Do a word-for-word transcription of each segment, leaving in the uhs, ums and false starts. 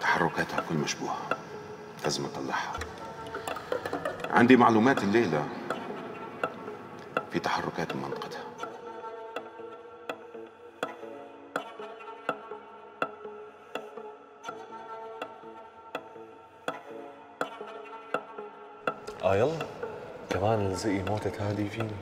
تحركات عقول مشبوهة لازم أطلعها. عندي معلومات الليلة في تحركات منطقتها. آه يلا كمان الزقي موتت هادي فيني.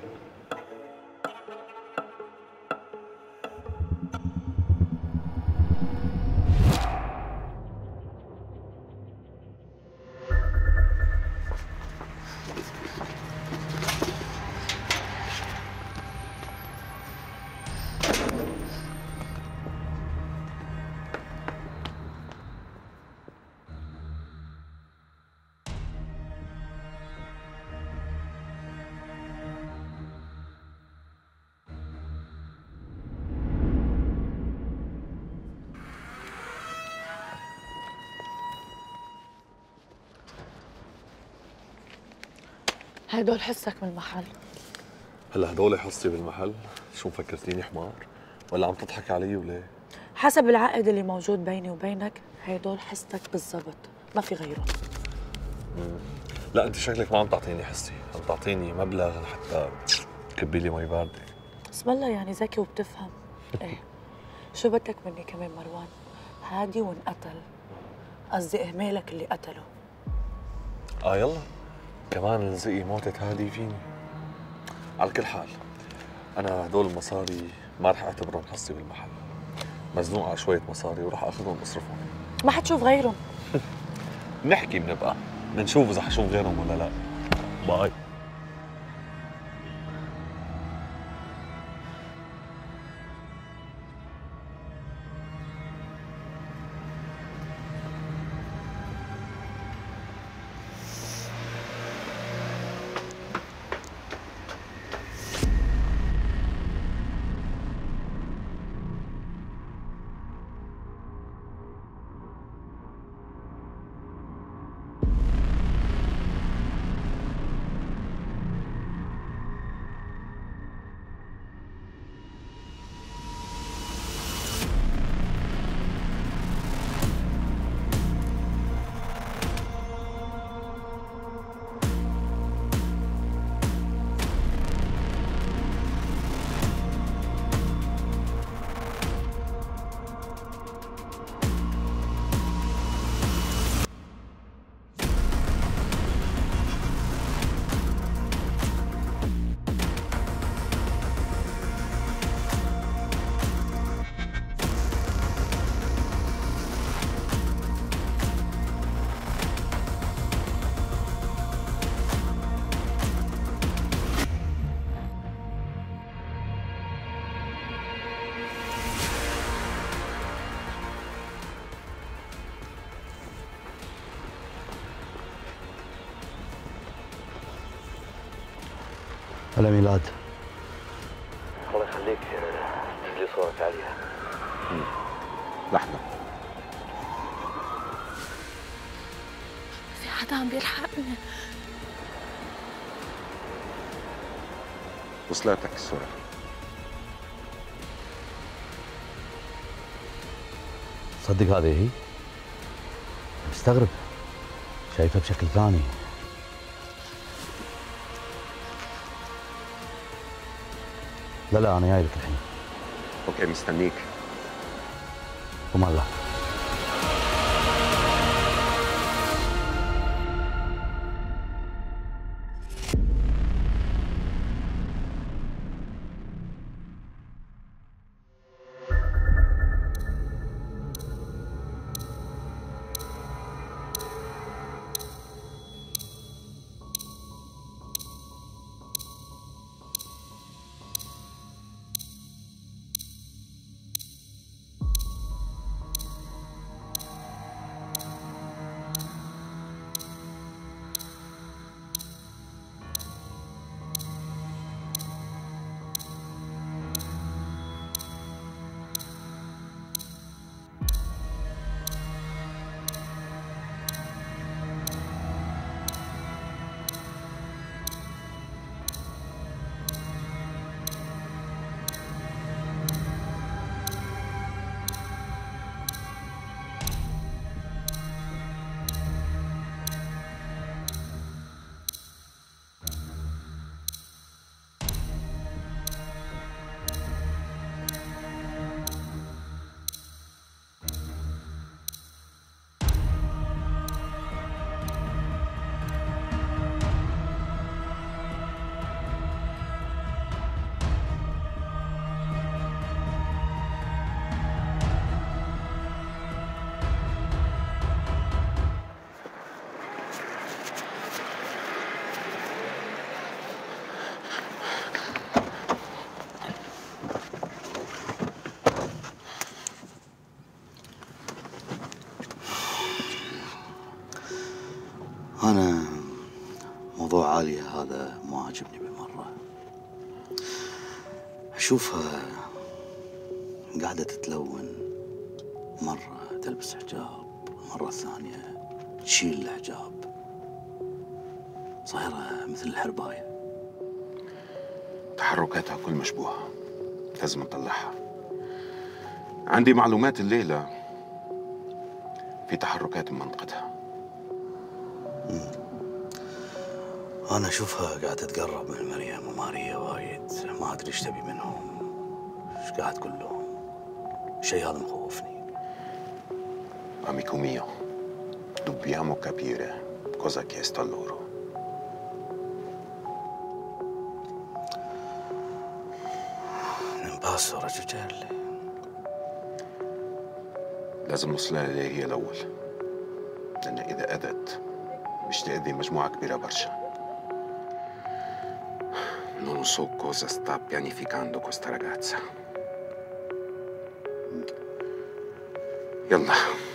هدول حسك من المحل. هلا هدول حصتي بالمحل؟ شو مفكرتيني حمار؟ ولا عم تضحك علي ولا؟ حسب العقد اللي موجود بيني وبينك هدول حصتك بالضبط، ما في غيرهم. لا انت شكلك ما عم تعطيني حصتي، عم تعطيني مبلغ حتى تكبي لي مي بارده. بسم الله يعني ذكي وبتفهم. ايه شو بدك مني كمان مروان؟ هادي وانقتل. قصدي اهمالك اللي قتله. اه يلا كمان الزقي موتت هادي فيني. على كل حال انا هدول المصاري ما رح اعتبرهم حصي بالمحل، مزنوق على شويه مصاري وراح اخذهم اصرفهم. ما حتشوف غيرهم. نحكي بنبقى بنشوف اذا حشوف غيرهم ولا لا. باي. هلا ميلاد. الله يخليك تسجلي صورك عليها. لحظة. في حدا عم بيلحقني. وصلتك الصورة. تصدق هذه هي؟ مستغرب. شايفها بشكل ثاني. لا لا أنا جاي لك الحين. أوكي مستنيك. وما الله. عالية هذا ما عجبني بالمرة. أشوفها قاعدة تتلون، مرة تلبس حجاب مرة ثانية تشيل الحجاب، صايرة مثل الحرباية. تحركاتها كل مشبوهة، لازم نطلعها. عندي معلومات الليلة في تحركات بمنطقتها. أنا أشوفها قاعدة تتقرب من مريم وماريا وايد، ما أدري إيش تبي منهم، إيش قاعد تقول لهم. الشيء هذا مخوفني. Amico mio, dobbiamo capire cosa ha chiesto a loro. نباسو رجل، لازم نوصلها للي هي الأول، لأن إذا أذت مش تأذي مجموعة كبيرة برشا. Non so cosa sta pianificando questa ragazza. يلا.